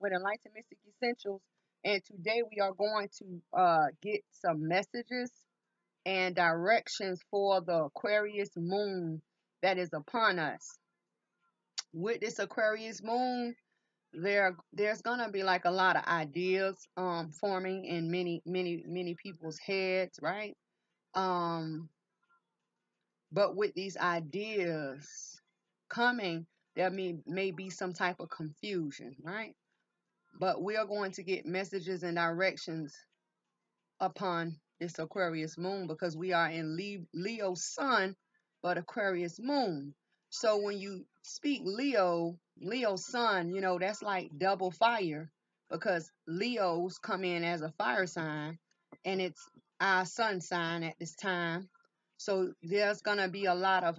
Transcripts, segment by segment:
With Enlightened Mystic Essentials, and today we are going to get some messages and directions for the Aquarius moon that is upon us. With this Aquarius moon, there's gonna be like a lot of ideas forming in many people's heads, right? But with these ideas coming, there may be some type of confusion, right? But we are going to get messages and directions upon this Aquarius moon because we are in Leo sun, but Aquarius moon. So when you speak Leo sun, you know, that's like double fire because Leos come in as a fire sign and it's our sun sign at this time. So there's going to be a lot of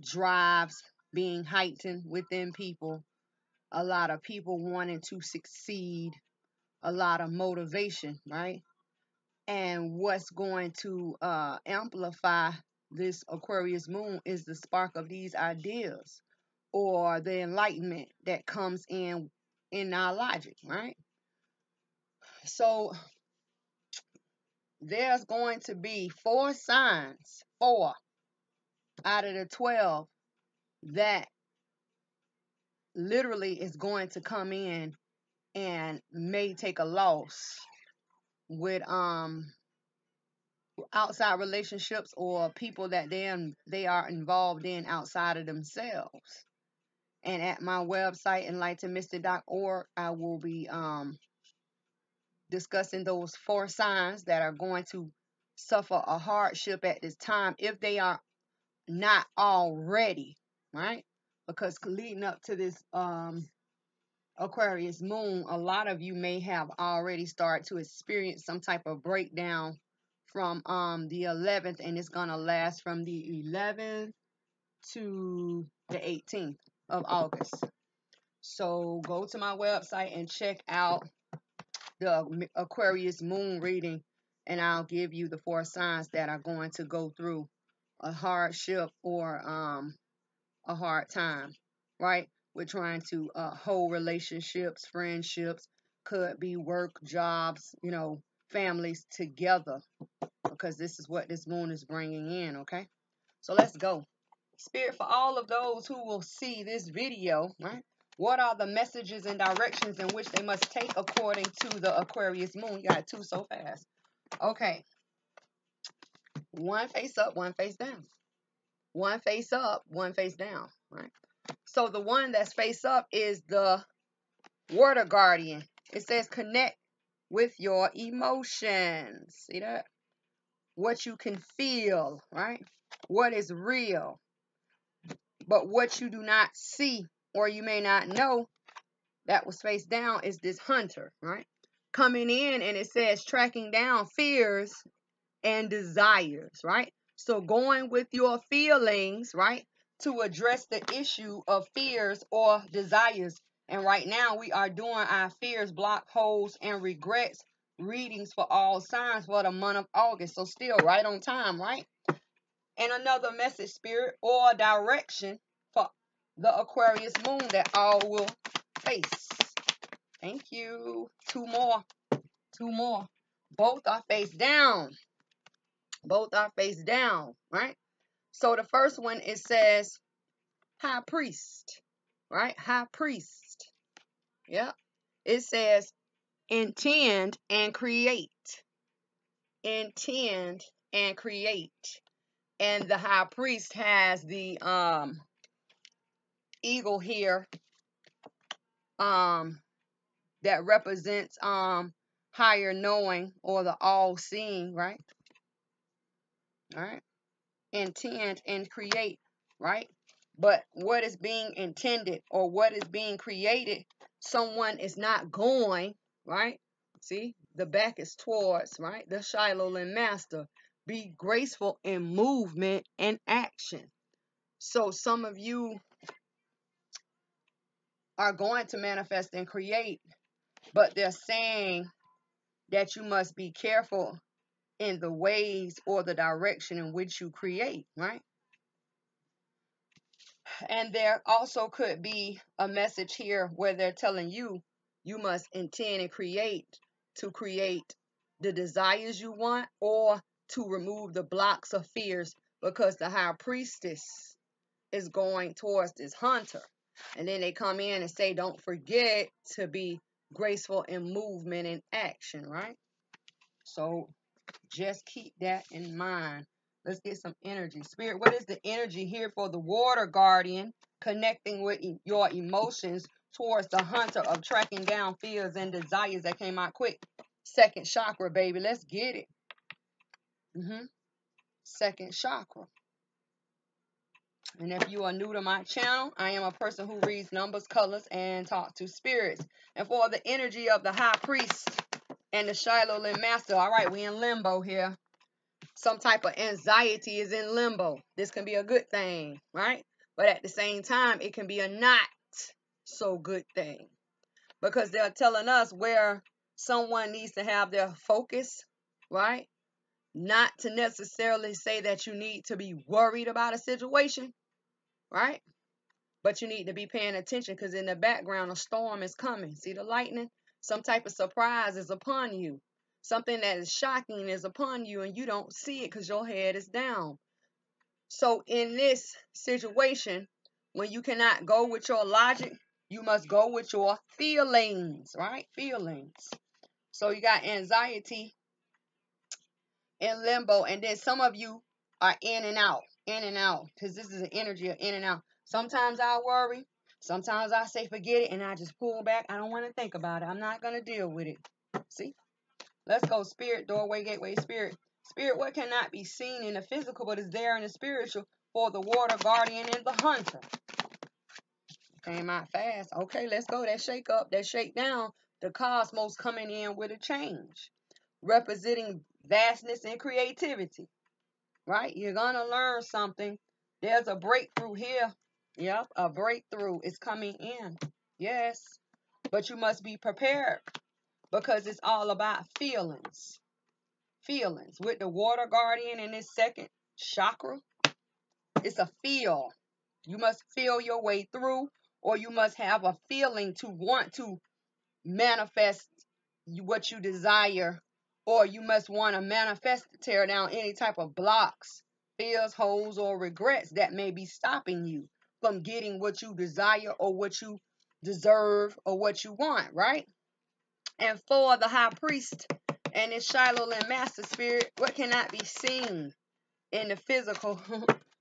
drives being heightened within people, a lot of people wanting to succeed, a lot of motivation, right? And what's going to amplify this Aquarius moon is the spark of these ideas or the enlightenment that comes in our logic, right? So there's going to be four signs, four out of the 12 that literally is going to come in and may take a loss with outside relationships or people that they are involved in outside of themselves. And at my website, enlightenedmystic.org, I will be discussing those four signs that are going to suffer a hardship at this time if they are not already, right? Because leading up to this Aquarius moon, a lot of you may have already started to experience some type of breakdown from the 11th, and it's gonna last from the 11th to the 18th of August. So go to my website and check out the Aquarius moon reading, and I'll give you the four signs that are going to go through a hardship or a hard time, right? We're trying to hold relationships, friendships, could be work, jobs, you know, families together, because this is what this moon is bringing in, okay? So let's go. Spirit, for all of those who will see this video, right? What are the messages and directions in which they must take according to the Aquarius moon? You got two so fast. Okay. One face up, one face down. One face up, one face down, right? So the one that's face up is the water guardian. It says connect with your emotions. See that? What you can feel, right? What is real. But what you do not see or you may not know, that was face down, is this hunter, right? Coming in, and it says tracking down fears and desires, right? So going with your feelings, right, to address the issue of fears or desires. And right now we are doing our fears, block, holes, and regrets readings for all signs for the month of August. So still right on time, right? And another message, spirit, or direction for the Aquarius moon that all will face. Thank you. Two more. Both are face down. Both are face down, right? So the first one, it says high priest, right? High priest. Yep. It says intend and create. Intend and create. And the high priest has the eagle here that represents higher knowing or the all-seeing, right? All right, intend and create, right? But what is being intended or what is being created, someone is not going, right? See, the back is towards, right? The Shiloh and Master, be graceful in movement and action. So some of you are going to manifest and create, but they're saying that you must be careful in the ways or the direction in which you create, right? And there also could be a message here where they're telling you, you must intend and create to create the desires you want, or to remove the blocks of fears, because the high priestess is going towards this hunter. And then they come in and say, don't forget to be graceful in movement and action, right? So just keep that in mind. Let's get some energy. Spirit, what is the energy here for the water guardian connecting with your emotions towards the hunter of tracking down fears and desires that came out quick? Second chakra, baby. Let's get it. Second chakra. And if you are new to my channel, I am a person who reads numbers, colors, and talks to spirits. And for the energy of the high priest and the Shiloh Lin master, all right, we in limbo here. Some type of anxiety is in limbo. This can be a good thing, right? But at the same time, it can be a not so good thing, because they're telling us where someone needs to have their focus, right? Not to necessarily say that you need to be worried about a situation, right? But you need to be paying attention, because in the background, a storm is coming. See the lightning? Some type of surprise is upon you. Something that is shocking is upon you, and you don't see it because your head is down. So in this situation, when you cannot go with your logic, you must go with your feelings, right? Feelings. So you got anxiety in limbo, and then some of you are in and out, because this is an energy of in and out. Sometimes I worry. Sometimes I say forget it, and I just pull back. I don't want to think about it. I'm not going to deal with it. See? Let's go, spirit, doorway, gateway, spirit. Spirit, what cannot be seen in the physical, but is there in the spiritual for the water guardian and the hunter? Came out fast. Okay, let's go. That shake up, that shake down. The cosmos coming in with a change, representing vastness and creativity, right? You're going to learn something. There's a breakthrough here. Yep, a breakthrough is coming in. Yes, but you must be prepared, because it's all about feelings. Feelings. With the water guardian in this second chakra, it's a feel. You must feel your way through, or you must have a feeling to want to manifest what you desire, or you must want to manifest to tear down any type of blocks, fears, holes, or regrets that may be stopping you from getting what you desire or what you deserve or what you want, right? And for the high priest and his Shiloh Lin master, spirit, what cannot be seen in the physical,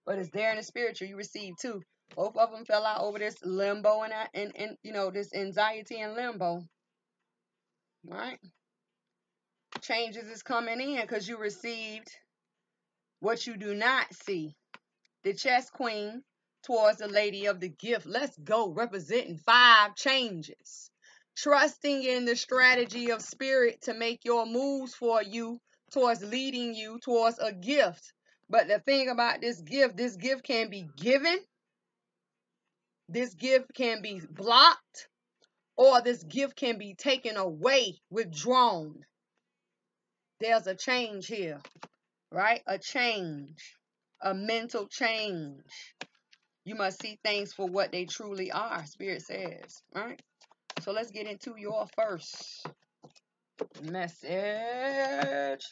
but is there in the spiritual, you receive too. Both of them fell out over this limbo and you know, this anxiety and limbo, right? Changes is coming in because you received what you do not see. The chess queen towards the lady of the gift. Let's go, representing 5 changes. Trusting in the strategy of spirit to make your moves for you towards leading you towards a gift. But the thing about this gift can be given. This gift can be blocked. Or this gift can be taken away, withdrawn. There's a change here, right? A change. A mental change. You must see things for what they truly are, spirit says, right? So let's get into your first message.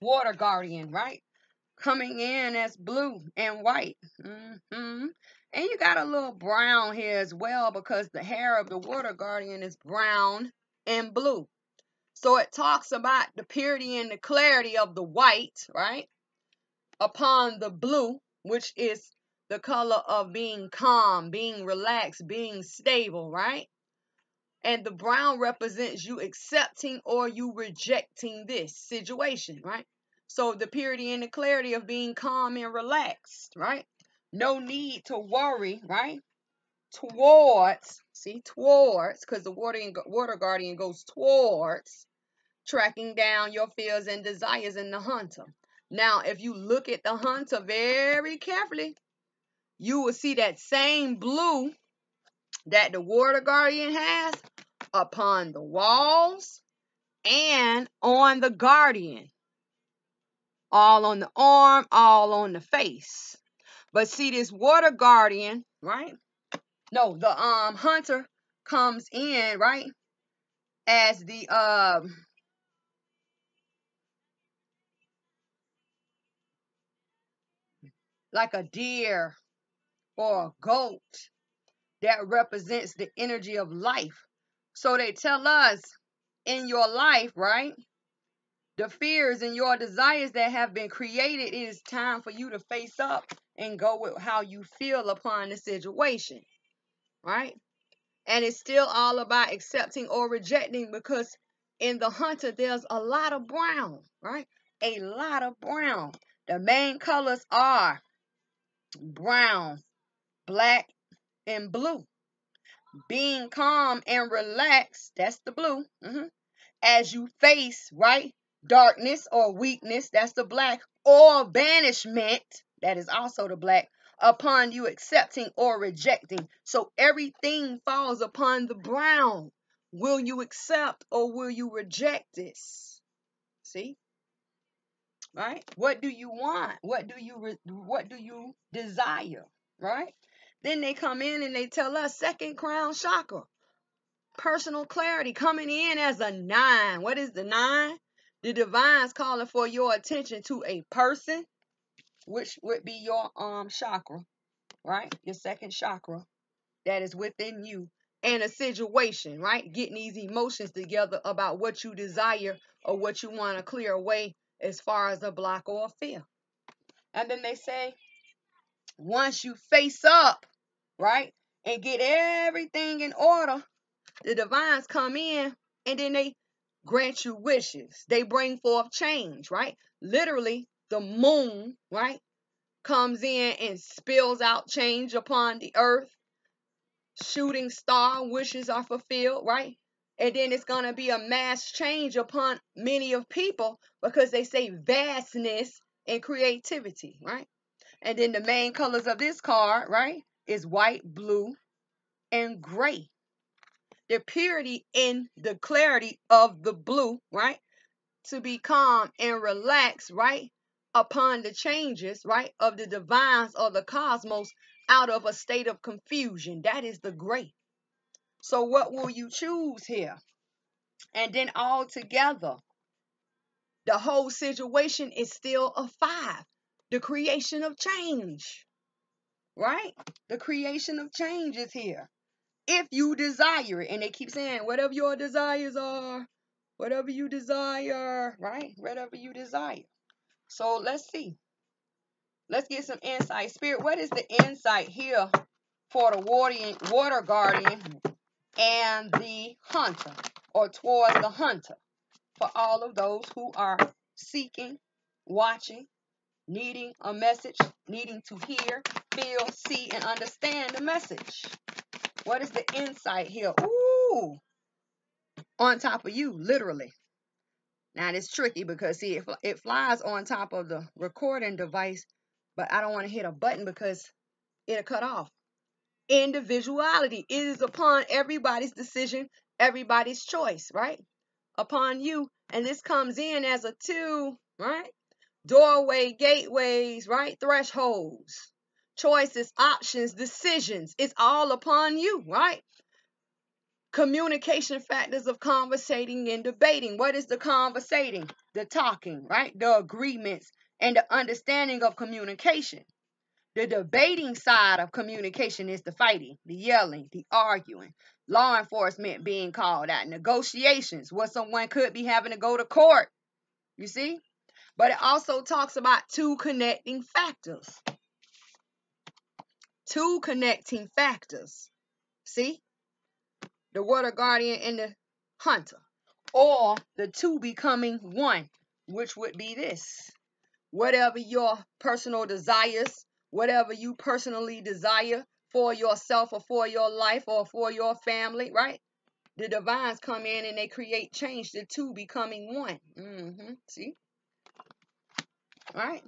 Water guardian, right? Coming in as blue and white. And you got a little brown here as well, because the hair of the water guardian is brown and blue. So it talks about the purity and the clarity of the white, right? Upon the blue, which is the color of being calm, being relaxed, being stable, right? And the brown represents you accepting or you rejecting this situation, right? So the purity and the clarity of being calm and relaxed, right? No need to worry, right? Towards, see, towards, because the water guardian goes towards tracking down your fears and desires in the hunter. Now, if you look at the hunter very carefully, you will see that same blue that the water guardian has upon the walls and on the guardian. All on the arm, all on the face. But see, this water guardian, right? No, the hunter comes in, right? As the like a deer or a goat that represents the energy of life. So they tell us in your life, right? The fears and your desires that have been created, it is time for you to face up and go with how you feel upon the situation, right? And it's still all about accepting or rejecting, because in the hunter, there's a lot of brown, right? A lot of brown. The main colors are brown, black, and blue. Being calm and relaxed, that's the blue. As you face, right, darkness or weakness, that's the black, or banishment, that is also the black, upon you accepting or rejecting. So everything falls upon the brown. Will you accept or will you reject this? See? Right? What do you want? What do you desire? Right? Then they come in and they tell us second crown chakra, personal clarity, coming in as a 9. What is the 9? The divine's calling for your attention to a person, which would be your chakra, right? Your second chakra that is within you, and a situation, right? Getting these emotions together about what you desire or what you want to clear away as far as a block or a fear. And then they say, once you face up, right, and get everything in order, the divines come in and then they grant you wishes. They bring forth change, right? Literally, the moon, right, comes in and spills out change upon the earth. Shooting star, wishes are fulfilled, right? And then it's going to be a mass change upon many of people, because they say vastness and creativity, right? And then the main colors of this card, right, is white, blue, and gray. The purity and the clarity of the blue, right? To be calm and relaxed, right? Upon the changes, right, of the divines or the cosmos out of a state of confusion. That is the gray. So what will you choose here? And then all together, the whole situation is still a 5. The creation of change, right? The creation of change is here. If you desire it, and they keep saying, whatever your desires are, whatever you desire, right? Whatever you desire. So let's see. Let's get some insight. Spirit, what is the insight here for the water guardian and the hunter, or towards the hunter, for all of those who are seeking, watching, needing a message, needing to hear, feel, see, and understand the message? What is the insight here? Ooh, on top of you, literally. Now, it's tricky because, see, it flies on top of the recording device, but I don't want to hit a button because it'll cut off. Individuality. It is upon everybody's decision, everybody's choice, right? Upon you. And this comes in as a 2, right? Doorway, gateways, right? Thresholds, choices, options, decisions. It's all upon you, right? Communication factors of conversating and debating. What is the conversating? The talking, right? The agreements and the understanding of communication. The debating side of communication is the fighting, the yelling, the arguing. Law enforcement being called out. Negotiations, where someone could be having to go to court. You see? But it also talks about 2 connecting factors. 2 connecting factors. See? The water guardian and the hunter. Or the 2 becoming 1, which would be this. Whatever your personal desires, whatever you personally desire for yourself or for your life or for your family, right? The divines come in and they create change. The 2 becoming 1. See? Right?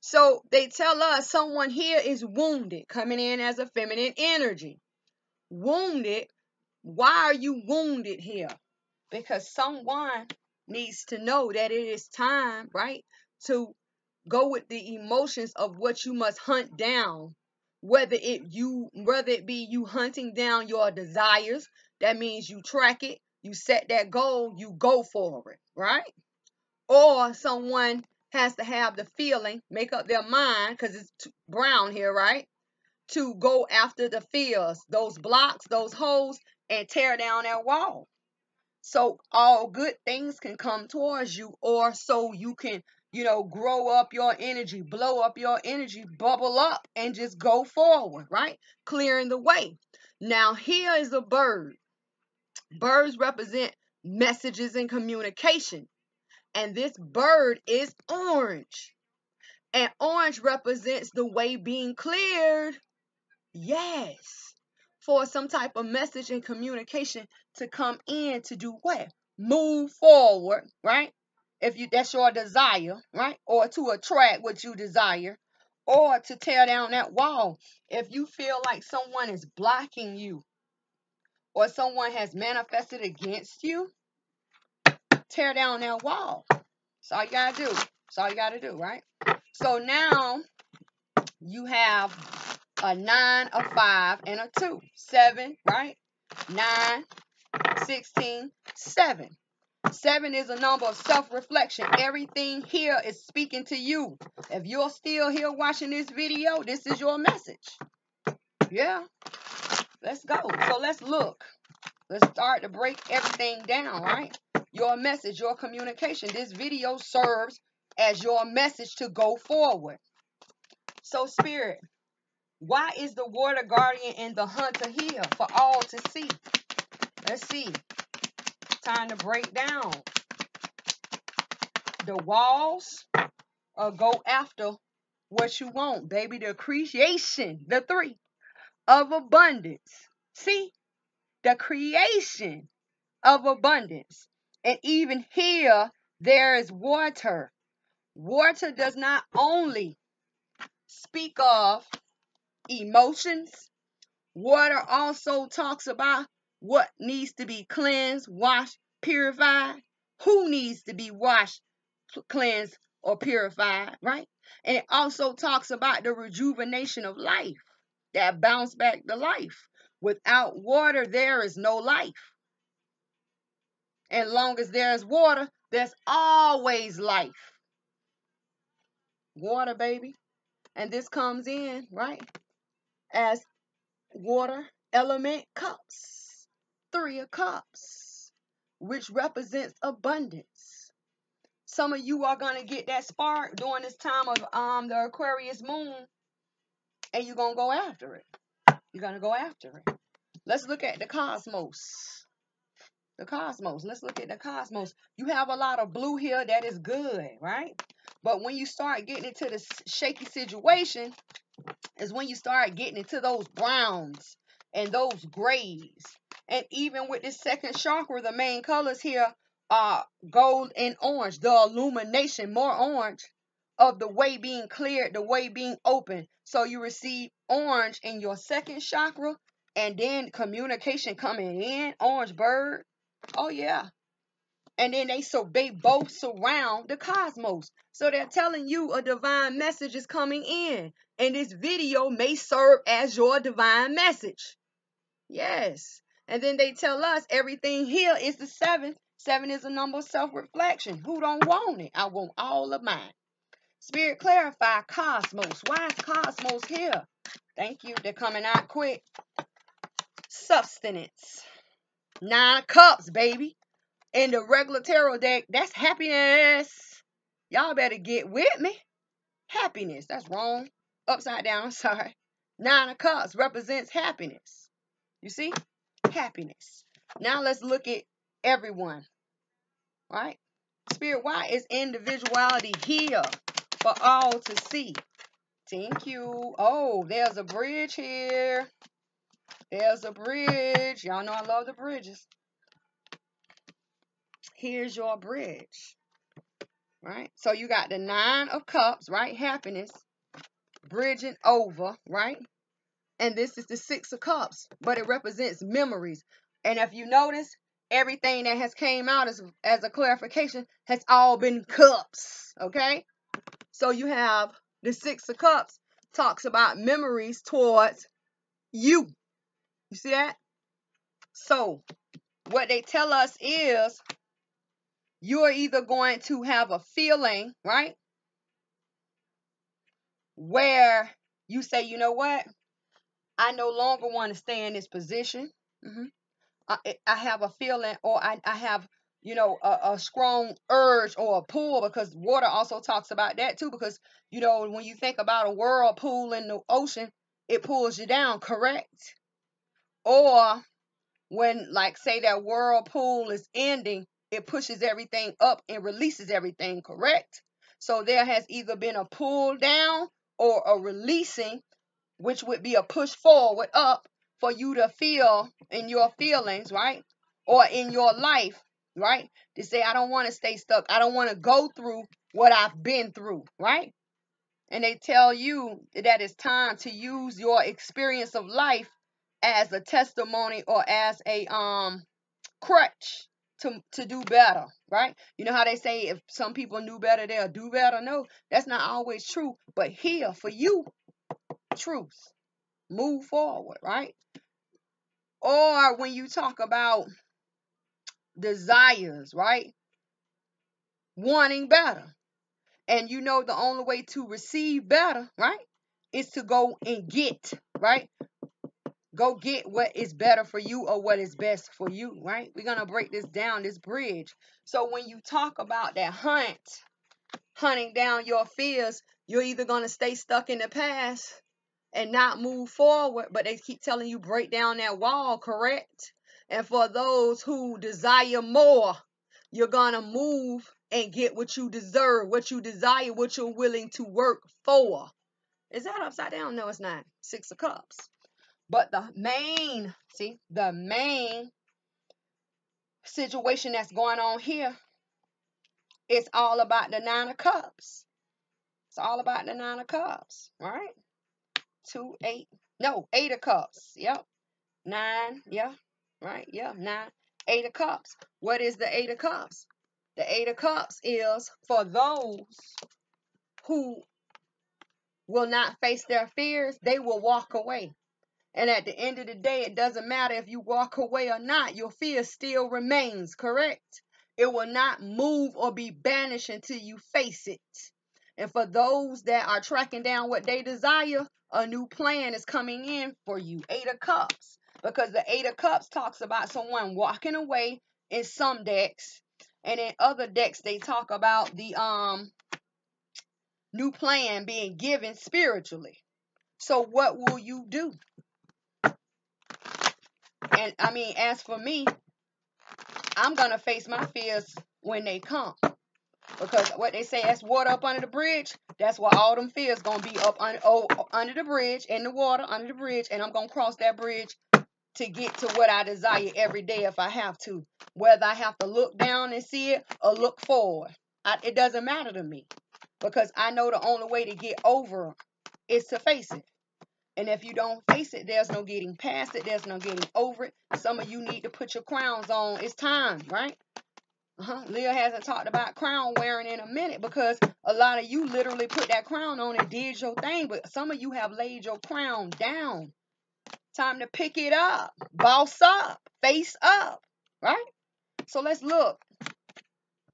So they tell us someone here is wounded, coming in as a feminine energy. Wounded. Why are you wounded here? Because someone needs to know that it is time, right, to go with the emotions of what you must hunt down, whether it be you hunting down your desires. That means you track it, you set that goal, you go for it, right? Or someone has to have the feeling, make up their mind, because it's brown here, right? To go after the fields, those blocks, those holes, and tear down that wall. So all good things can come towards you, or so you can, you know, grow up your energy, blow up your energy, bubble up, and just go forward, right? Clearing the way. Now, here is a bird. Birds represent messages and communication. And this bird is orange. And orange represents the way being cleared. Yes. For some type of message and communication to come in to do what? Move forward, right? That's your desire, right? Or to attract what you desire, or to tear down that wall. If you feel like someone is blocking you, or someone has manifested against you, tear down that wall. That's all you gotta do. That's all you gotta do, right? So now you have a 9, a 5, and a 2. 7, right? 9, 16, 7. 7 is a number of self-reflection. Everything here is speaking to you. If you're still here watching this video, this is your message. Yeah. Let's go. So let's look. Let's start to break everything down, right? Your message, your communication. This video serves as your message to go forward. So, Spirit, why is the warrior guardian and the hunter here for all to see? Let's see. Time to break down the walls or go after what you want, baby. The creation, the 3 of abundance. See, the creation of abundance. And even here, there is water. Water does not only speak of emotions. Water also talks about what needs to be cleansed, washed, purified. Who needs to be washed, cleansed, or purified, right? And it also talks about the rejuvenation of life, that bounce back to life. Without water, there is no life. And long as there is water, there's always life. Water, baby. And this comes in, right, as water element cups, 3 of cups, which represents abundance. Some of you are going to get that spark during this time of the Aquarius moon, and you're going to go after it. You're going to go after it. Let's look at the cosmos. The cosmos. Let's look at the cosmos. You have a lot of blue here that is good, right? But when you start getting into the shaky situation is when you start getting into those browns and those grays. And even with this second chakra, the main colors here are gold and orange. The illumination, more orange, of the way being cleared, the way being open. So you receive orange in your second chakra, and then communication coming in, orange bird. Oh, yeah. And then they both surround the cosmos. So they're telling you a divine message is coming in. And this video may serve as your divine message. Yes. And then they tell us everything here is the 7. 7 is a number of self-reflection. Who don't want it? I want all of mine. Spirit, clarify cosmos. Why is cosmos here? Thank you. They're coming out quick. Substance. 9 cups, baby. In the regular tarot deck, that's happiness. Y'all better get with me. Happiness. That's wrong. Upside down. I'm sorry. 9 of cups represents happiness. You see? Happiness. Now let's look at everyone. Right? Spirit, why is individuality here for all to see? Thank you. Oh, there's a bridge here. There's a bridge. Y'all know I love the bridges. Here's your bridge, right? So you got the 9 of cups, right? Happiness, bridging over, right? And this is the 6 of cups, but it represents memories. And if you notice, everything that has came out as a clarification has all been cups, okay? So you have the Six of Cups talks about memories towards you. You see that? So what they tell us is you're either going to have a feeling, right, where you say, you know what, I no longer want to stay in this position. I have a feeling, or I have, you know, a strong urge or a pull, because water also talks about that too, because, you know, when you think about a whirlpool in the ocean, it pulls you down, correct? Or when, like, say that whirlpool is ending, it pushes everything up and releases everything, correct? So there has either been a pull down or a releasing, which would be a push forward up for you to feel in your feelings, right? Or in your life, right? To say, I don't want to stay stuck. I don't want to go through what I've been through, right? And they tell you that it's time to use your experience of life as a testimony or as a crutch to do better, right? You know how they say if some people knew better, they'll do better? No, that's not always true. But here, for you, truth. Move forward, right? Or when you talk about desires, right? Wanting better. And you know the only way to receive better, right, is to go and get, right? Go get what is better for you or what is best for you, right? We're going to break this down, this bridge. So when you talk about that hunt, hunting down your fears, you're either going to stay stuck in the past and not move forward, but they keep telling you break down that wall, correct? And for those who desire more, you're going to move and get what you deserve, what you desire, what you're willing to work for. Is that upside down? No, it's not. Six of Cups. But the main, see, the main situation that's going on here, it's all about the Nine of Cups. It's all about the Nine of Cups, right? 8 of Cups, yep. 9, yeah, right, yeah, 9. 8 of Cups. What is the 8 of Cups? The 8 of Cups is for those who will not face their fears, they will walk away. And at the end of the day, it doesn't matter if you walk away or not. Your fear still remains, correct? It will not move or be banished until you face it. And for those that are tracking down what they desire, a new plan is coming in for you. 8 of Cups. Because the 8 of Cups talks about someone walking away in some decks. And in other decks, they talk about the new plan being given spiritually. So what will you do? And I mean, as for me, I'm going to face my fears when they come. Because what they say, that's water up under the bridge. That's where all them fears going to be up under the bridge, in the water, under the bridge. And I'm going to cross that bridge to get to what I desire every day if I have to. Whether I have to look down and see it or look forward. It doesn't matter to me. Because I know the only way to get over is to face it. And if you don't face it, there's no getting past it. There's no getting over it. Some of you need to put your crowns on. It's time, right? Lil hasn't talked about crown wearing in a minute because a lot of you literally put that crown on and did your thing. But some of you have laid your crown down. Time to pick it up. Boss up. Face up, right? So let's look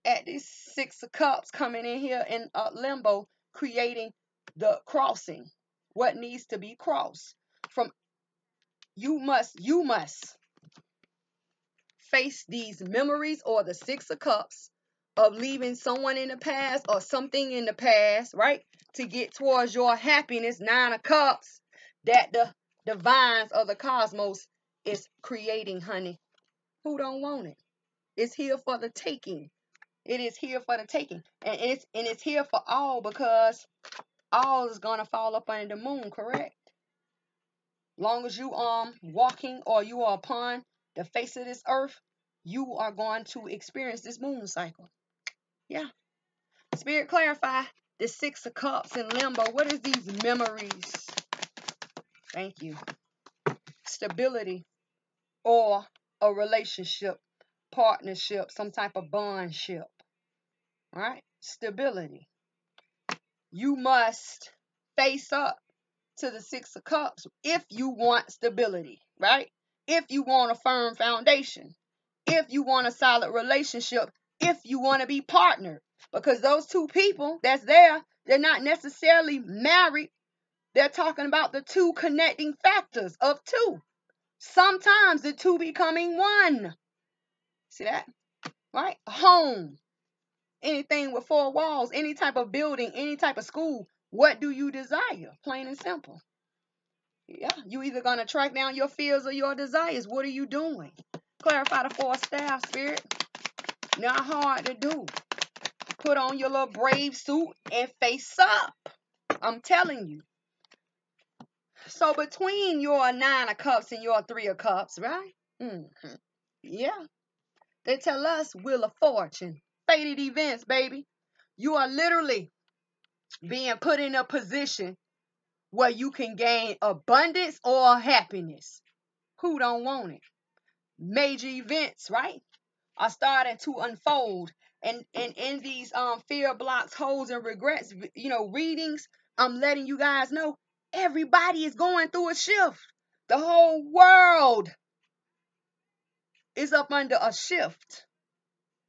at this 6 of Cups coming in here in limbo, creating the crossing. What needs to be crossed? From you must face these memories or the 6 of Cups of leaving someone in the past or something in the past, right? To get towards your happiness, 9 of Cups, that the divines of the cosmos is creating, honey. Who don't want it? It's here for the taking. It is here for the taking. And it's here for all, because all is going to fall up under the moon, correct? Long as you are walking or you are upon the face of this earth, you are going to experience this moon cycle. Yeah. Spirit, clarify the 6 of Cups in limbo. What is these memories? Thank you. Stability or a relationship, partnership, some type of bondship. All right? Stability. you must face up to the 6 of Cups if you want stability, right? If you want a firm foundation, if you want a solid relationship, if you want to be partnered, because those two people that's there, they're not necessarily married. They're talking about the two connecting factors of two. Sometimes the two becoming one. See that? Right? Home. Anything with 4 walls, any type of building, any type of school. What do you desire? Plain and simple. Yeah, you either going to track down your fears or your desires. What are you doing? Clarify the 4 of Staff, Spirit. Not hard to do. Put on your little brave suit and face up. I'm telling you. So between your 9 of Cups and your 3 of Cups, right? Mm-hmm. Yeah. They tell us Wheel of Fortune. Fated events, baby. You are literally being put in a position where you can gain abundance or happiness. Who don't want it? Major events, right, are starting to unfold. And in these fear blocks, holes, and regrets, you know, readings, I'm letting you guys know everybody is going through a shift. The whole world is up under a shift.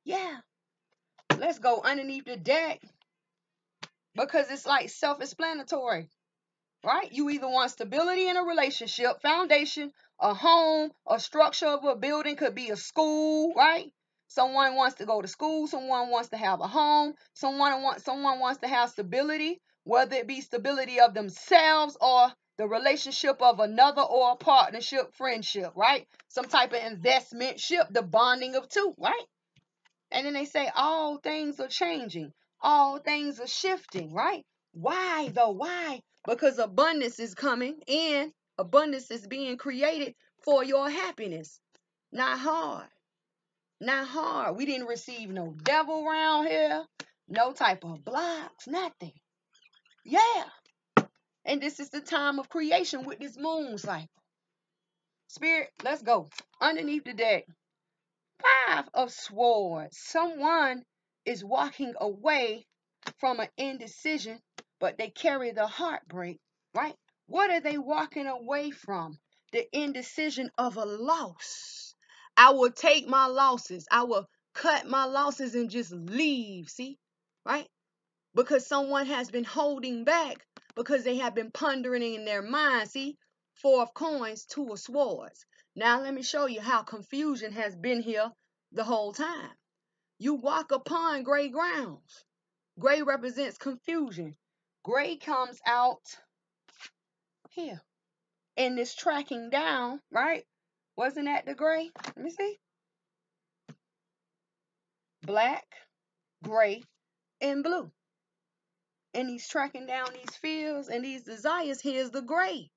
Yeah. Let's go underneath the deck because it's like self-explanatory, right? You either want stability in a relationship, foundation, a home, a structure of a building, could be a school, right? Someone wants to go to school. Someone wants to have a home. Someone wants to have stability, whether it be stability of themselves or the relationship of another or a partnership, friendship, right? Some type of investment ship, the bonding of two, right? And then they say all things are changing. All things are shifting, right? Why though? Why? Because abundance is coming and abundance is being created for your happiness. Not hard. Not hard. We didn't receive no devil around here. No type of blocks. Nothing. Yeah. And this is the time of creation with this moon cycle. Spirit, let's go. Underneath the deck. 5 of Swords. Someone is walking away from an indecision, but they carry the heartbreak, right? What are they walking away from? The indecision of a loss. I will take my losses. I will cut my losses and just leave, see? Right? Because someone has been holding back because they have been pondering in their mind, see? 4 of Coins, 2 of Swords. Now, let me show you how confusion has been here the whole time. You walk upon gray grounds. Gray represents confusion. Gray comes out here. And this tracking down, right? Wasn't that the gray? Let me see. Black, gray, and blue. And he's tracking down these fears and these desires. Here's the gray.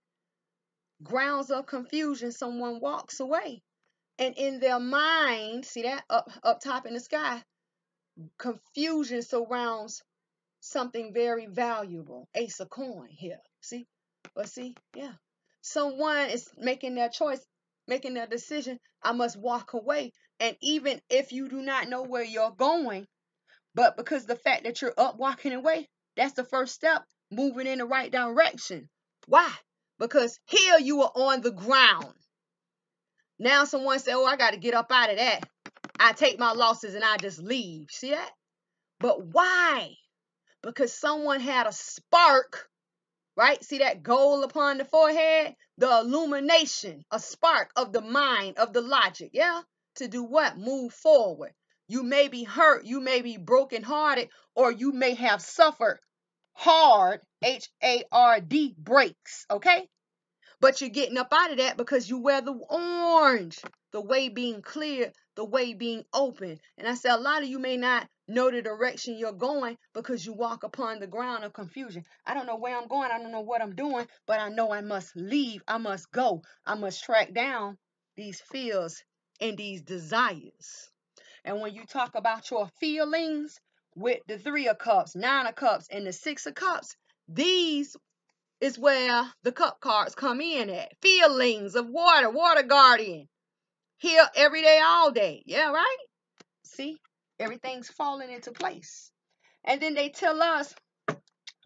Grounds of confusion, someone walks away. And in their mind, see that up top in the sky, confusion surrounds something very valuable. Ace of Coin here. See? But see, yeah. Someone is making their choice, making their decision. I must walk away. And even if you do not know where you're going, but because the fact that you're up walking away, that's the first step, moving in the right direction. Why? Because here you are on the ground. Now someone said, oh, I got to get up out of that. I take my losses and I just leave. See that? But why? Because someone had a spark, right? See that goal upon the forehead? The illumination, a spark of the mind, of the logic, yeah? To do what? Move forward. You may be hurt. You may be brokenhearted, or you may have suffered. Hard, H-A-R-D, breaks, okay? But you're getting up out of that because you wear the orange, the way being clear, the way being open. And I said a lot of you may not know the direction you're going because you walk upon the ground of confusion. I don't know where I'm going. I don't know what I'm doing, but I know I must leave. I must go. I must track down these fears and these desires. And when you talk about your feelings, with the 3 of Cups, 9 of Cups, and the 6 of Cups, these is where the cup cards come in at. Feelings of water, water guardian. Here every day, all day. Yeah, right? See, everything's falling into place. And then they tell us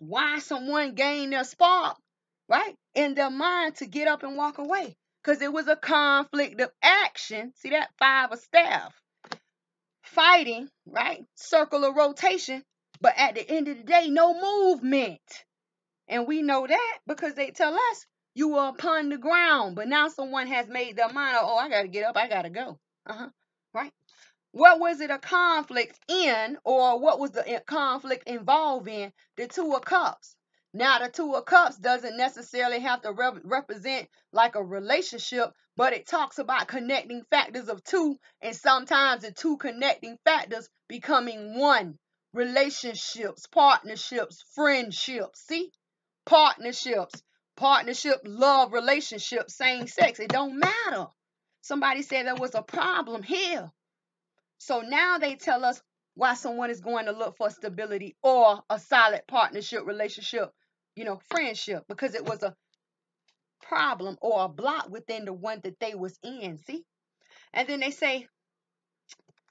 why someone gained their spark, right, in their mind to get up and walk away. Because it was a conflict of action. See that five of staff. Fighting, right? Circular rotation. But at the end of the day, no movement. And we know that because they tell us you were upon the ground. But now someone has made their mind, oh, I got to get up. I got to go. Right? What was it a conflict in, or what was the conflict involved in? The Two of Cups. Now, the Two of Cups doesn't necessarily have to represent like a relationship, but it talks about connecting factors of two, and sometimes the two connecting factors becoming one. Relationships, partnerships, friendships. See? Partnerships. Partnership, love, relationship, same sex. It don't matter. Somebody said there was a problem here. So now they tell us why someone is going to look for stability or a solid partnership, relationship, friendship, because it was a problem or a block within the one that they was in, see? And then they say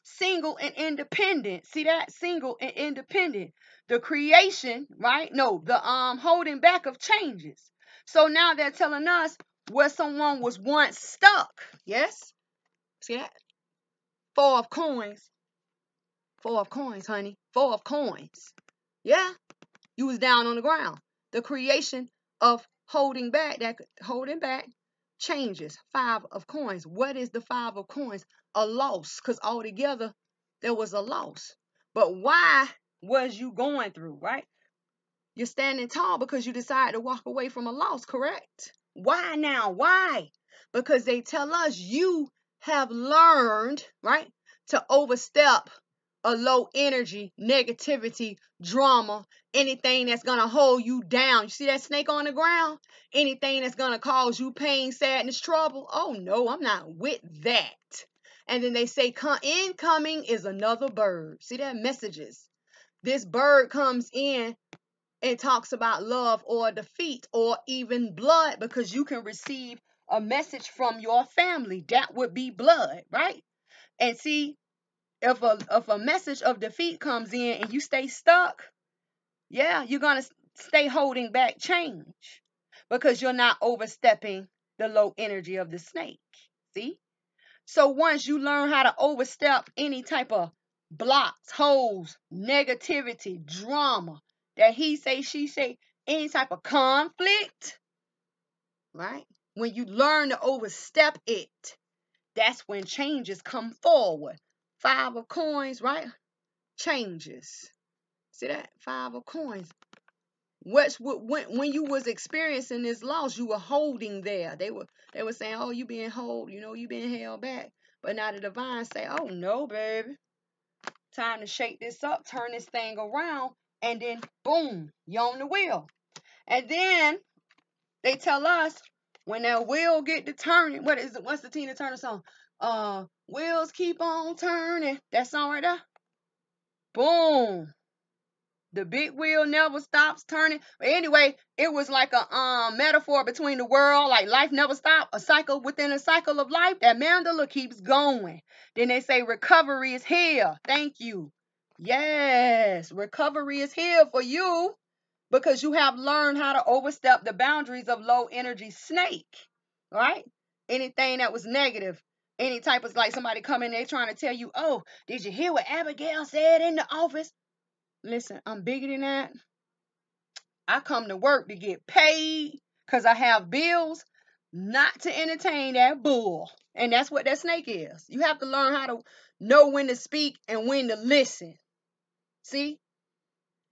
single and independent. See that? Single and independent. The creation, right? No, the holding back of changes. So now they're telling us where someone was once stuck. Yes? See that? Four of coins. Four of coins, honey. Four of coins. Yeah. You was down on the ground. The creation of holding back changes. Five of coins. What is the five of coins? A loss. Because altogether, there was a loss. But why was you going through, right? You're standing tall because you decided to walk away from a loss, correct? Why now? Why? Because they tell us you have learned, right, to overstep a low energy, negativity, drama, anything that's going to hold you down. You see that snake on the ground? Anything that's going to cause you pain, sadness, trouble. Oh, no, I'm not with that. And then they say incoming is another bird. See that? Messages. This bird comes in and talks about love or defeat or even blood, because you can receive a message from your family. That would be blood, right? And see, if a message of defeat comes in and you stay stuck, yeah, you're going to stay holding back change because you're not overstepping the low energy of the snake. See? So once you learn how to overstep any type of blocks, holes, negativity, drama, that he say, she say, any type of conflict, right? When you learn to overstep it, that's when changes come forward. Five of coins, right? Changes. See that? Five of coins. Which when you was experiencing this loss, you were holding there. They were saying, oh, you being held, you being held back. But now the divine say, oh, no, baby. Time to shake this up, turn this thing around, and then, boom, you're on the wheel. And then they tell us when that wheel get to turning, what's the Tina Turner song? Wheels keep on turning. That song right there. Boom. The big wheel never stops turning. But anyway, it was like a metaphor between the world, like life never stops, a cycle within a cycle of life. That mandala keeps going. Then they say recovery is here. Thank you. Yes, recovery is here for you because you have learned how to overstep the boundaries of low energy snake, right? Anything that was negative. Any type of, like, somebody come in there trying to tell you, oh, did you hear what Abigail said in the office? Listen, I'm bigger than that. I come to work to get paid because I have bills, not to entertain that bull. And that's what that snake is. You have to learn how to know when to speak and when to listen. See?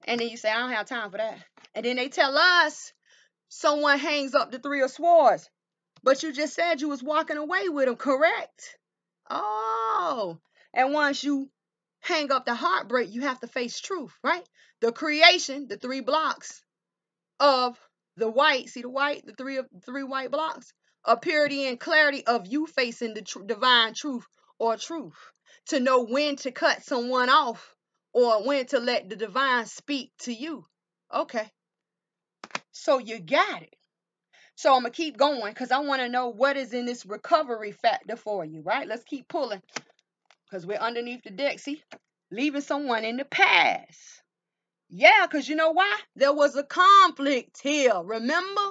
And then you say, I don't have time for that. And then they tell us someone hangs up the Three of Swords. But you just said you was walking away with them, correct? Oh, and once you hang up the heartbreak, you have to face truth, right? The creation, the three blocks of the white, see the white, the three white blocks, a purity and clarity of you facing the divine truth or truth, to know when to cut someone off or when to let the divine speak to you. Okay, so you got it. So I'm going to keep going because I want to know what is in this recovery factor for you, right? Let's keep pulling because we're underneath the deck, see? Leaving someone in the past. Yeah, because you know why? There was a conflict here, remember?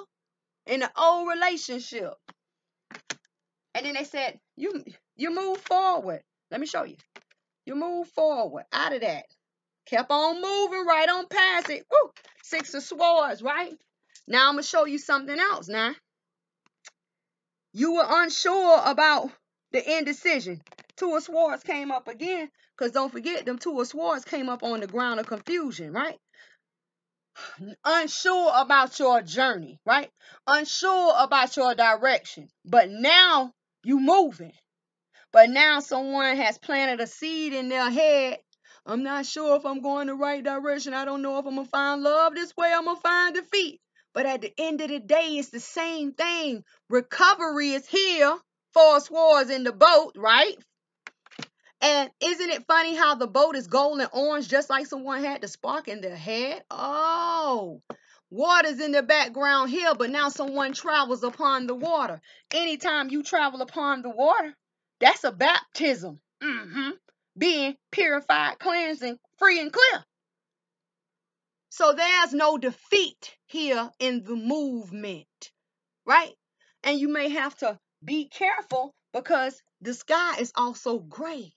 In the old relationship. And then they said, you move forward. Let me show you. You move forward out of that. Kept on moving right on past it. Woo! Six of Swords, right? Now I'm going to show you something else now. You were unsure about the indecision. Two of Swords came up again, because don't forget, them Two of Swords came up on the ground of confusion, right? Unsure about your journey, right? Unsure about your direction. But now you moving. But now someone has planted a seed in their head. I'm not sure if I'm going the right direction. I don't know if I'm going to find love this way. I'm going to find defeat. But at the end of the day, it's the same thing. Recovery is here. Four Swords in the boat, right? And isn't it funny how the boat is gold and orange, just like someone had the spark in their head? Oh, water's in the background here, but now someone travels upon the water. Anytime you travel upon the water, that's a baptism. Being purified, cleansing, free and clear. So there's no defeat here in the movement, right? And you may have to be careful because the sky is also gray.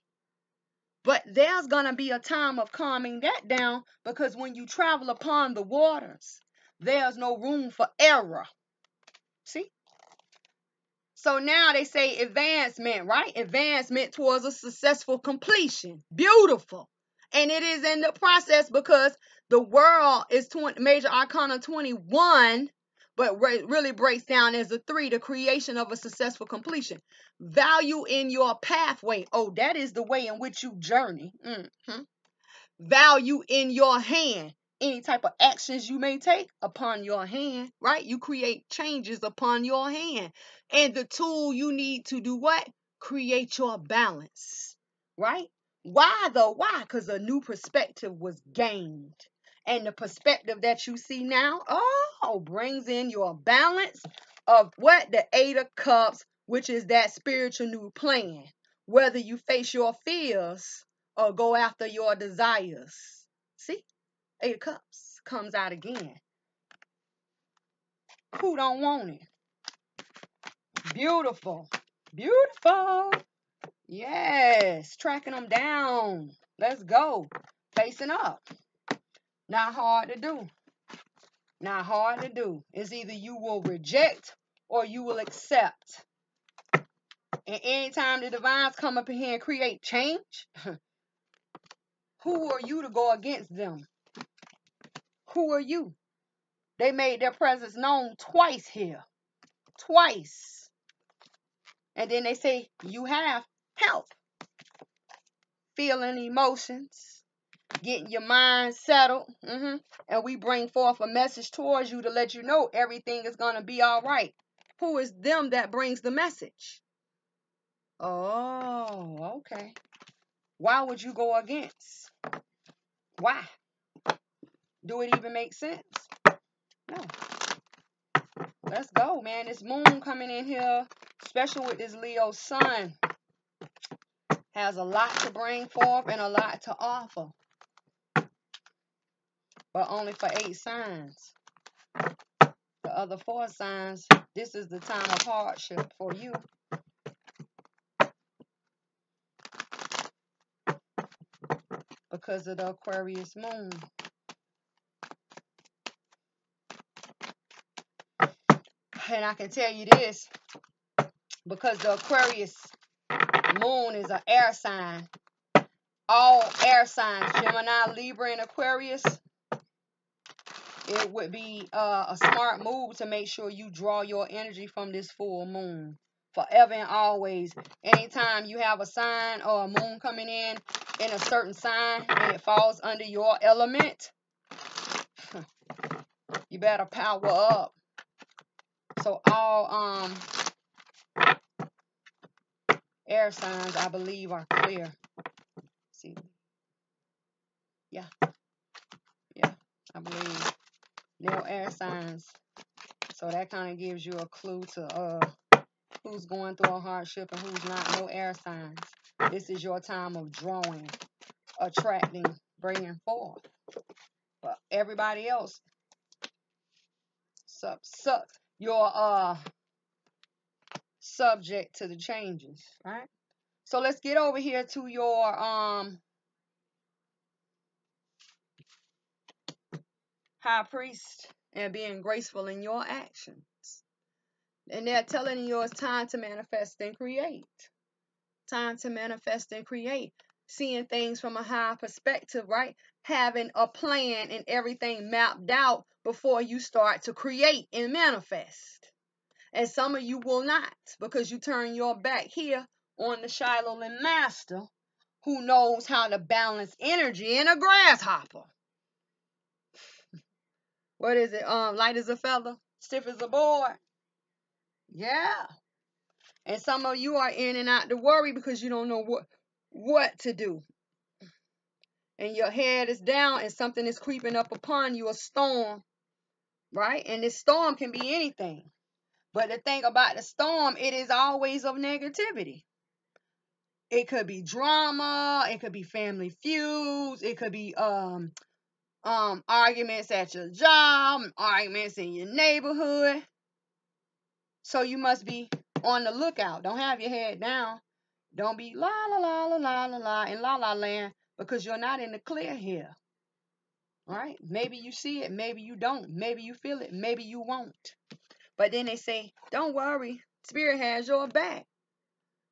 But there's going to be a time of calming that down, because when you travel upon the waters, there's no room for error. See? So now they say advancement, right? Advancement towards a successful completion. Beautiful. And it is in the process, because the world is Major Arcana 21, but really breaks down as a 3, the creation of a successful completion. Value in your pathway. Oh, that is the way in which you journey. Value in your hand. Any type of actions you may take upon your hand, right? You create changes upon your hand. And the tool you need to do what? Create your balance, right? Why though? Why? Because a new perspective was gained. And the perspective that you see now, oh, brings in your balance of what? The 8 of Cups, which is that spiritual new plan. Whether you face your fears or go after your desires. See? 8 of Cups comes out again. Who don't want it? Beautiful. Beautiful. Yes, tracking them down. Let's go. Facing up. Not hard to do. Not hard to do. It's either you will reject or you will accept. And anytime the divines come up in here and create change, who are you to go against them? Who are you? They made their presence known twice here. Twice. And then they say you have help. Feeling emotions, getting your mind settled, and we bring forth a message towards you to let you know everything is going to be all right. Who is them that brings the message? Oh, okay. Why would you go against? Why? Do it even make sense? No. Let's go, man. This moon coming in here, especially with this Leo sun, has a lot to bring forth and a lot to offer. But only for 8 signs. The other 4 signs, this is the time of hardship for you. Because of the Aquarius moon. And I can tell you this, because the Aquarius moon is an air sign. All air signs, Gemini, Libra, and Aquarius, it would be a smart move to make sure you draw your energy from this full moon forever and always. Anytime you have a sign or a moon coming in a certain sign and it falls under your element, you better power up. So all air signs, I believe, are clear. See? Yeah. Yeah, I believe. No air signs. So that kind of gives you a clue to who's going through a hardship and who's not. No air signs. This is your time of drawing, attracting, bringing forth. for everybody else. You're subject to the changes, right? So let's get over here to your high priest and being graceful in your actions. And they're telling you it's time to manifest and create. Time to manifest and create. Seeing things from a high perspective, right? Having a plan and everything mapped out before you start to create and manifest. And some of you will not, because you turn your back here on the Shiloh Master, who knows how to balance energy in a grasshopper. What is it? Light as a feather, stiff as a board. Yeah. And some of you are in and out to worry because you don't know what to do. And your head is down and something is creeping up upon you, a storm, right? And this storm can be anything. But the thing about the storm, it is always of negativity. It could be drama. It could be family feuds. It could be arguments at your job, arguments in your neighborhood. So you must be on the lookout. Don't have your head down. Don't be la la la la la la la in la la land, because you're not in the clear here. All right? Maybe you see it. Maybe you don't. Maybe you feel it. Maybe you won't. But then they say, don't worry. Spirit has your back.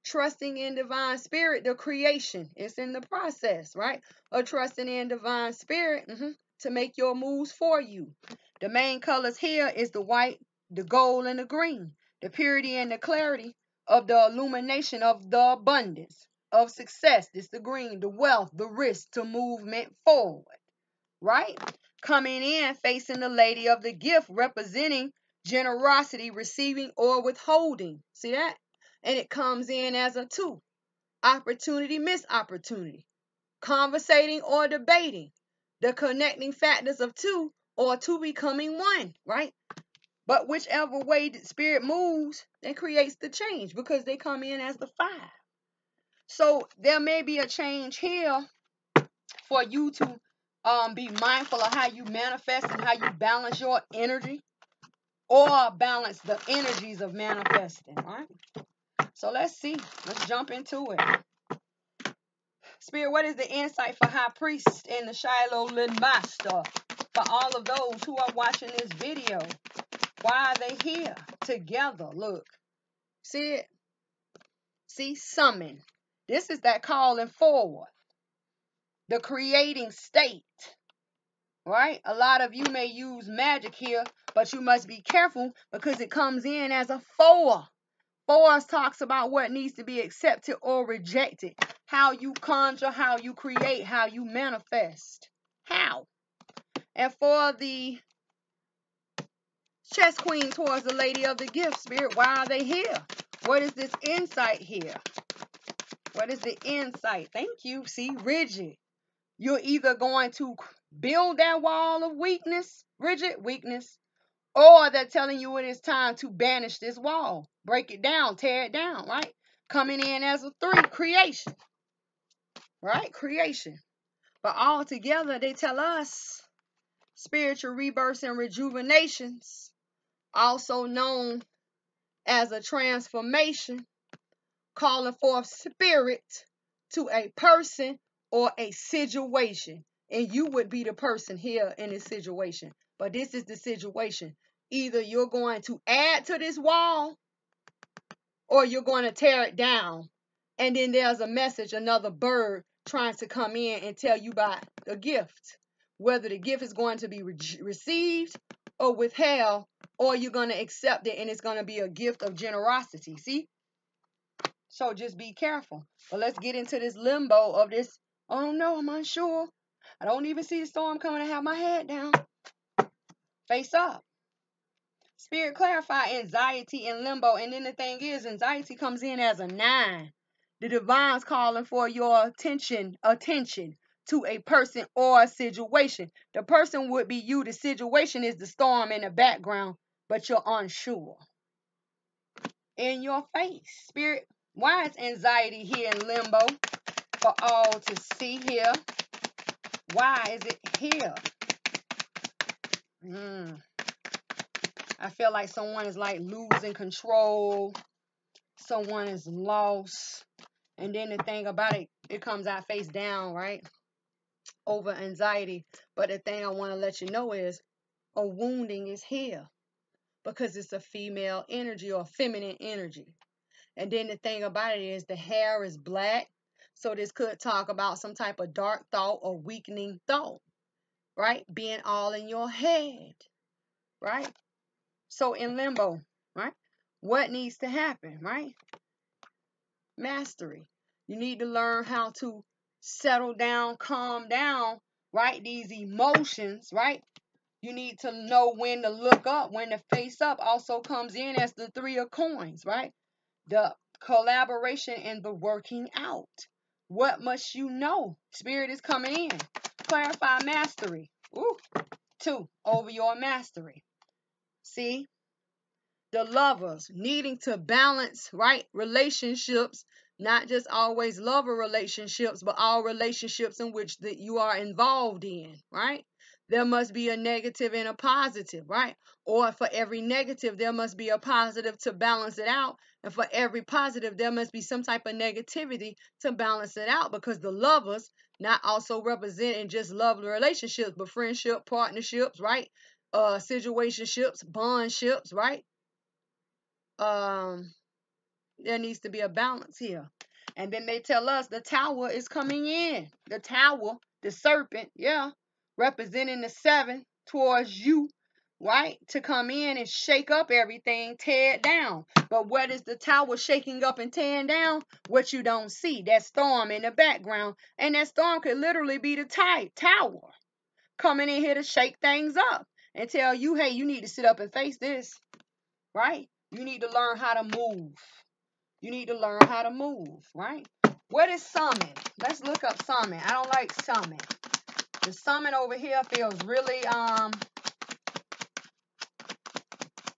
Trusting in divine spirit, the creation. It's in the process, right? Or trusting in divine spirit to make your moves for you. The main colors here is the white, the gold, and the green. The purity and the clarity of the illumination of the abundance of success. It's the green, the wealth, the risk to movement forward, right? Coming in, facing the lady of the gift, representing generosity, receiving or withholding. See that? And it comes in as a 2. Opportunity, missed opportunity. Conversating or debating. The connecting factors of 2 or 2 becoming 1, right? But whichever way that spirit moves, that creates the change, because they come in as the 5. So there may be a change here for you to be mindful of how you manifest and how you balance your energy, or balance the energies of manifesting, right? So let's see. Let's jump into it. Spirit, what is the insight for high priest and the Shiloh Master? For all of those who are watching this video, why are they here together? Look. See it? See, summon. This is that calling forward. The creating state, right? A lot of you may use magic here, but you must be careful because it comes in as a 4. 4 talks about what needs to be accepted or rejected. How you conjure, how you create, how you manifest. How? And for the chess queen towards the lady of the gift, spirit, why are they here? What is this insight here? What is the insight? Thank you. See, rigid. You're either going to build that wall of weakness, rigid weakness, or they're telling you it is time to banish this wall. Break it down, tear it down, right? Coming in as a 3, creation, right? Creation. But all together, they tell us spiritual rebirths and rejuvenations, also known as a transformation, calling forth spirit to a person or a situation. And you would be the person here in this situation. But this is the situation. Either you're going to add to this wall or you're going to tear it down. And then there's a message, another bird trying to come in and tell you about a gift. Whether the gift is going to be received or withheld, or you're going to accept it and it's going to be a gift of generosity. See? So just be careful. But let's get into this limbo of this, oh no, I'm unsure. I don't even see the storm coming. I have my head down. Face up. Spirit, clarify anxiety and limbo. And then the thing is, anxiety comes in as a 9. The divine's calling for your attention to a person or a situation. The person would be you. The situation is the storm in the background, but you're unsure. In your face, spirit, why is anxiety here in limbo for all to see here? Why is it here? I feel like someone is like losing control. Someone is lost. And then the thing about it, it comes out face down, right? Over anxiety. But the thing I want to let you know is a wounding is here because it's a female energy or feminine energy. And then the thing about it is the hair is black. So this could talk about some type of dark thought or weakening thought, right? Being all in your head, right? So in limbo, right? What needs to happen, right? Mastery. You need to learn how to settle down, calm down, right? These emotions, right? You need to know when to look up, when to face up. Also comes in as the three of coins, right? The collaboration and the working out. What must you know? Spirit is coming in. Clarify mastery. Ooh, 2 over your mastery. See? The lovers needing to balance, right, relationships, not just always lover relationships, but all relationships in which that you are involved in, right? There must be a negative and a positive, right? Or for every negative, there must be a positive to balance it out. And for every positive, there must be some type of negativity to balance it out, because the lovers not also representing just love relationships, but friendship, partnerships, right? Situationships, bondships, right? There needs to be a balance here. And then they tell us the tower is coming in. The tower, the serpent, yeah, representing the 7 towards you, right? To come in and shake up everything, tear it down. But what is the tower shaking up and tearing down? What you don't see, that storm in the background. And that storm could literally be the tower coming in here to shake things up and tell you, hey, you need to sit up and face this, right? You need to learn how to move. You need to learn how to move, right? What is summon? Let's look up summon. I don't like summon. The summon over here feels really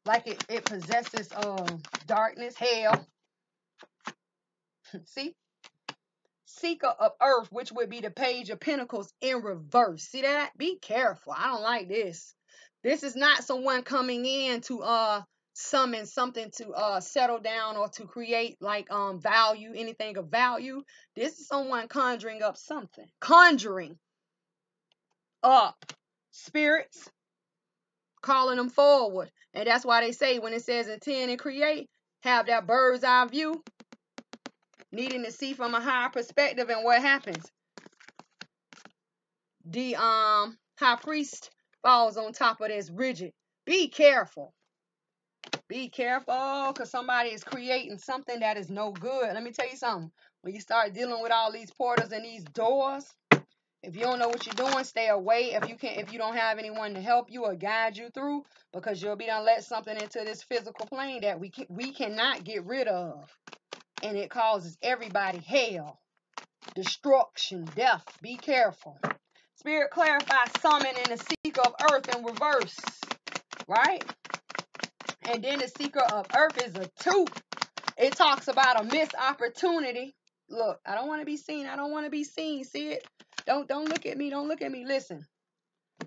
like it possesses darkness, hell. See? Seeker of earth, which would be the page of pentacles in reverse. See that? Be careful. I don't like this. This is not someone coming in to summon something to settle down or to create like value, anything of value. This is someone conjuring up something, conjuring up spirits, calling them forward. And that's why they say when it says intend and create, have that bird's eye view, needing to see from a higher perspective. And what happens? The high priest falls on top of this rigid. Be careful. Be careful, because somebody is creating something that is no good. Let me tell you something. When you start dealing with all these portals and these doors, if you don't know what you're doing, stay away. If you don't have anyone to help you or guide you through, because you'll be done let something into this physical plane that we cannot get rid of. And it causes everybody hell, destruction, death. Be careful. Spirit clarify summon and the seeker of earth in reverse, right? And then the seeker of earth is a 2. It talks about a missed opportunity. Look, I don't want to be seen. I don't want to be seen. See it? Don't look at me. Don't look at me. Listen.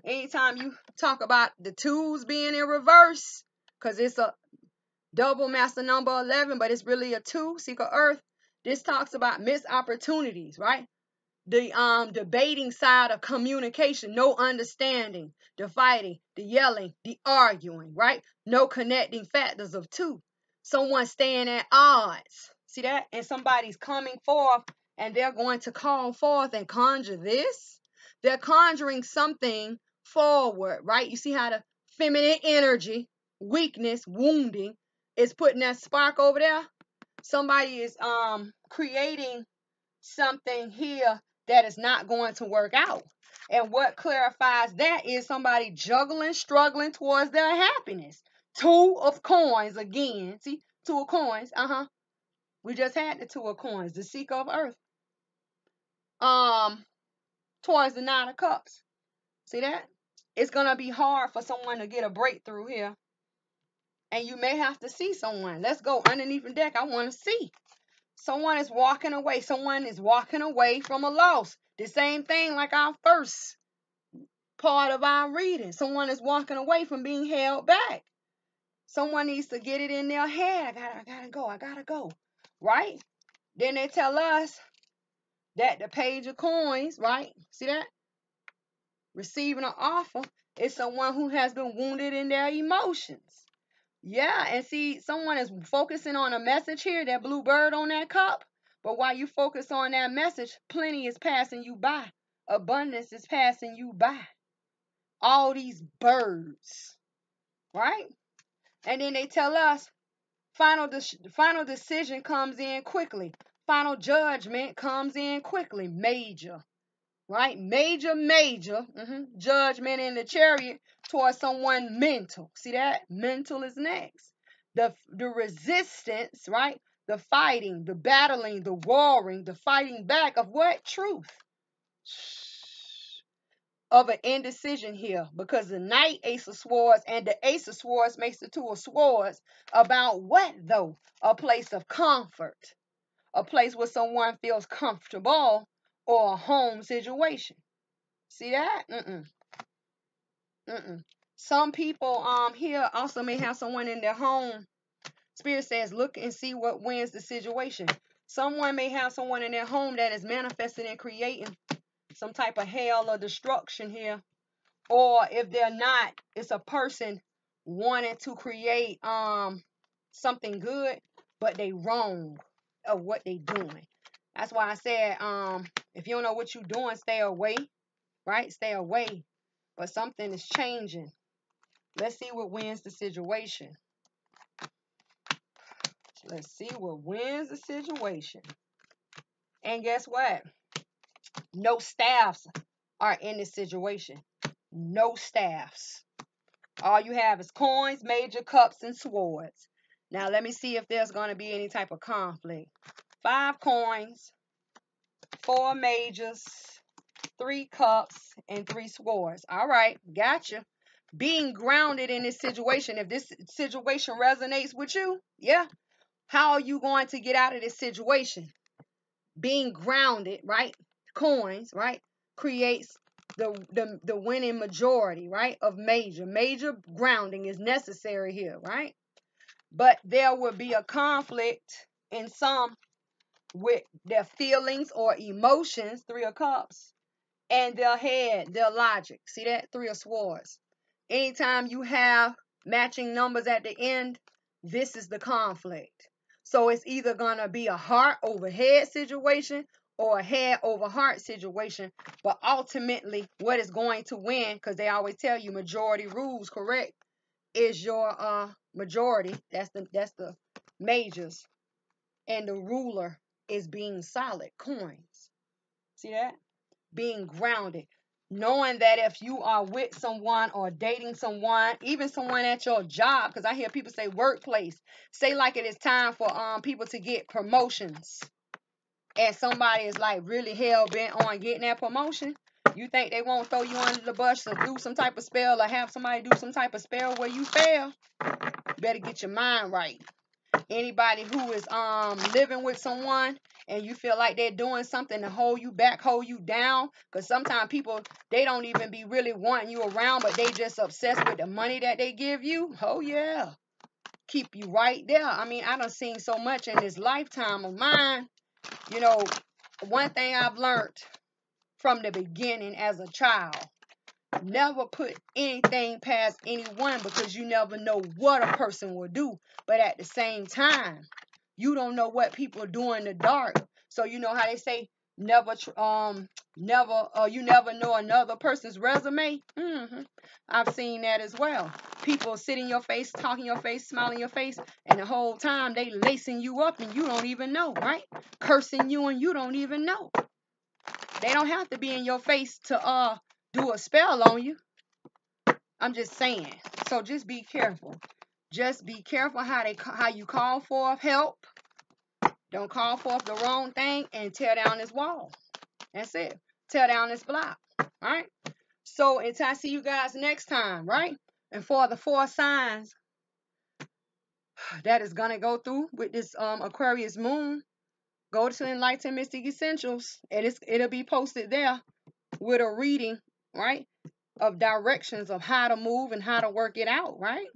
Anytime you talk about the 2s being in reverse, because it's a double master number 11, but it's really a 2, seeker earth. This talks about missed opportunities, right? The debating side of communication, no understanding, the fighting, the yelling, the arguing, right? No connecting factors of 2. Someone staying at odds. See that? And somebody's coming forth and they're going to call forth and conjure this. They're conjuring something forward, right? You see how the feminine energy, weakness, wounding is putting that spark over there? Somebody is creating something here that is not going to work out. And what clarifies that is somebody juggling, struggling towards their happiness. 2 of coins again. See, 2 of coins. We just had the 2 of coins, the seeker of earth. Towards the 9 of cups. See that? It's going to be hard for someone to get a breakthrough here. And you may have to see someone. Let's go underneath the deck. I want to see. Someone is walking away. Someone is walking away from a loss. The same thing like our first part of our reading. Someone is walking away from being held back. Someone needs to get it in their head. I gotta go. Right? Then they tell us that the page of coins, right? See that? Receiving an offer is someone who has been wounded in their emotions. Yeah, and see, someone is focusing on a message here, that blue bird on that cup. But while you focus on that message, plenty is passing you by. Abundance is passing you by. All these birds, right? And then they tell us final decision comes in quickly. Final judgment comes in quickly. Major, right? Major. Judgment in the chariot towards someone mental. See that? Mental is next. The resistance, right? The fighting, the battling, the warring, the fighting back of what? Truth. Of an indecision here, because the Knight Ace of Swords and the Ace of Swords makes the Two of Swords about what though? A place of comfort, a place where someone feels comfortable, or a home situation. See that? Some people here also may have someone in their home. Spirit says, look and see what wins the situation. Someone may have someone in their home that is manifesting and creating some type of hell or destruction here. Or if they're not, it's a person wanting to create something good, but they wrong of what they doing. That's why I said, if you don't know what you're doing, stay away, right? Stay away. But something is changing. Let's see what wins the situation. Let's see what wins the situation. And guess what? No staffs are in this situation. No staffs. All you have is coins, major, cups, and swords. Now, let me see if there's going to be any type of conflict. 5 coins, 4 majors, 3 cups, and 3 swords. All right, gotcha. Being grounded in this situation. If this situation resonates with you, yeah. How are you going to get out of this situation? Being grounded, right? Coins, right? Creates the winning majority, right? Of major. Major grounding is necessary here, right? But there will be a conflict in some with their feelings or emotions, 3 of cups, and their head, their logic. See that? 3 of swords. Anytime you have matching numbers at the end, this is the conflict. So it's either going to be a heart over head situation or a head over heart situation. But ultimately, what is going to win, because they always tell you majority rules, correct, is your majority. That's the majors. And the ruler is being solid, coins. See that? Being grounded. Knowing that if you are with someone or dating someone, even someone at your job, because I hear people say workplace, say like it is time for people to get promotions, and somebody is like really hell bent on getting that promotion. You think they won't throw you under the bus or do some type of spell or have somebody do some type of spell where you fail? Better get your mind right. Anybody who is living with someone and you feel like they're doing something to hold you back, hold you down, because sometimes people, they don't even be really wanting you around, but they just obsessed with the money that they give you. Oh, yeah. Keep you right there. I mean, I done seen so much in this lifetime of mine. You know, one thing I've learned from the beginning as a child, never put anything past anyone, because you never know what a person will do. But at the same time, you don't know what people do in the dark. So you know how they say, you never know another person's resume. I've seen that as well. People sit in your face, talk in your face, smile in your face, and the whole time they lacing you up and you don't even know, right? Cursing you and you don't even know. They don't have to be in your face to do a spell on you. I'm just saying. So just be careful. Just be careful how you call for help. Don't call for the wrong thing, and tear down this wall. That's it. Tear down this block. All right. So until I see you guys next time, right? And for the 4 signs that is gonna go through with this Aquarius moon, go to Enlightened Mystic Essentials, and it'll be posted there with a reading, right? of directions of how to move and how to work it out, right?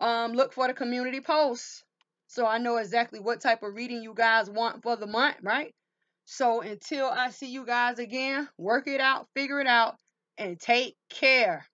Look for the community posts, so I know exactly what type of reading you guys want for the month, right? So until I see you guys again, work it out, figure it out, and take care.